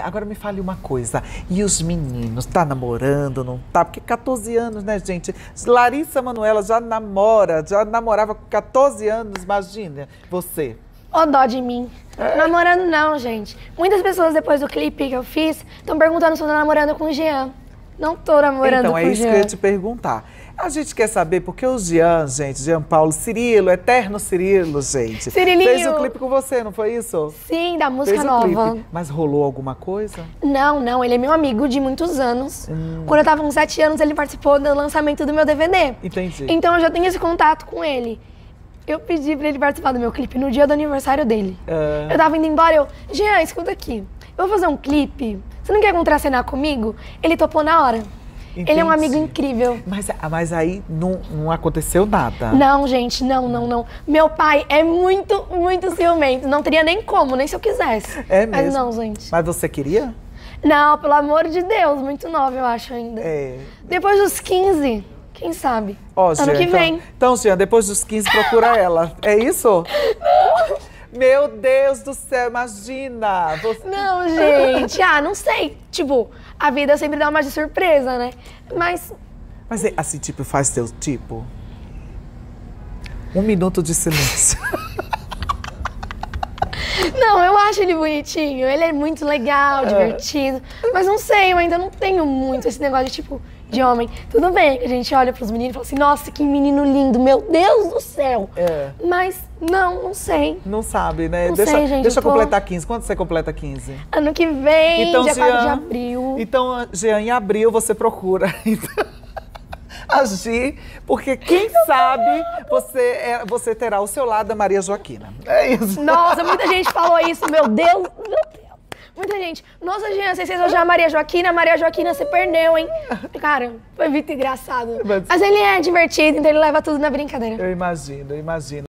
Agora me fale uma coisa, e os meninos, tá namorando, não tá? Porque 14 anos, né, gente? Larissa Manoela já namorava com 14 anos, imagina, você. Ó, dó de mim. É. Namorando não, gente. Muitas pessoas, depois do clipe que eu fiz, estão perguntando se eu tô namorando com o Jean. Não tô namorando com o Jean. Então, é isso que eu ia te perguntar. A gente quer saber, porque o Jean, gente, Jean Paulo Cirilo, eterno Cirilo, gente. Cirilinho. Fez um clipe com você, não foi isso? Sim, da música nova. Clipe. Mas rolou alguma coisa? Não, ele é meu amigo de muitos anos. Quando eu tava com 7 anos, ele participou do lançamento do meu DVD. Entendi. Então eu já tenho esse contato com ele. Eu pedi pra ele participar do meu clipe no dia do aniversário dele. Eu tava indo embora, eu... Jean, escuta aqui, eu vou fazer um clipe, você não quer contracenar comigo? Ele topou na hora. Entendi. Ele é um amigo incrível. Mas aí não aconteceu nada. Não, gente, não. Meu pai é muito, muito ciumento. Não teria nem como, nem se eu quisesse. É mesmo? Mas não, gente. Mas você queria? Não, pelo amor de Deus. Muito nova, eu acho, ainda. É. Depois dos 15, quem sabe? Ó, Jean, ano que vem. Então, Jean, depois dos 15, procura ela. É isso? Não. Meu Deus do céu, imagina! Você... Não, gente, não sei. Tipo, a vida sempre dá uma de surpresa, né? Mas assim, tipo, faz teu tipo? Um minuto de silêncio. Não, eu acho ele bonitinho. Ele é muito legal, divertido. Mas não sei, eu ainda não tenho muito esse negócio de, tipo, de homem. Tudo bem que a gente olha pros meninos e fala assim, nossa, que menino lindo, meu Deus do céu. É. Mas não sei. Não sabe, né? Não sei, gente. Deixa eu completar 15. Quando você completa 15? Ano que vem, então, dia 4 de abril. Então, Jean, em abril você procura. Agir, porque quem sabe você terá o seu lado da Maria Joaquina. É isso. Nossa, muita gente falou isso, meu Deus. Muita gente. Nossa, Jean, vocês elogiaram a Maria Joaquina. Maria Joaquina, você perdeu, hein? Cara, foi muito engraçado. Mas ele é divertido, então ele leva tudo na brincadeira. Eu imagino.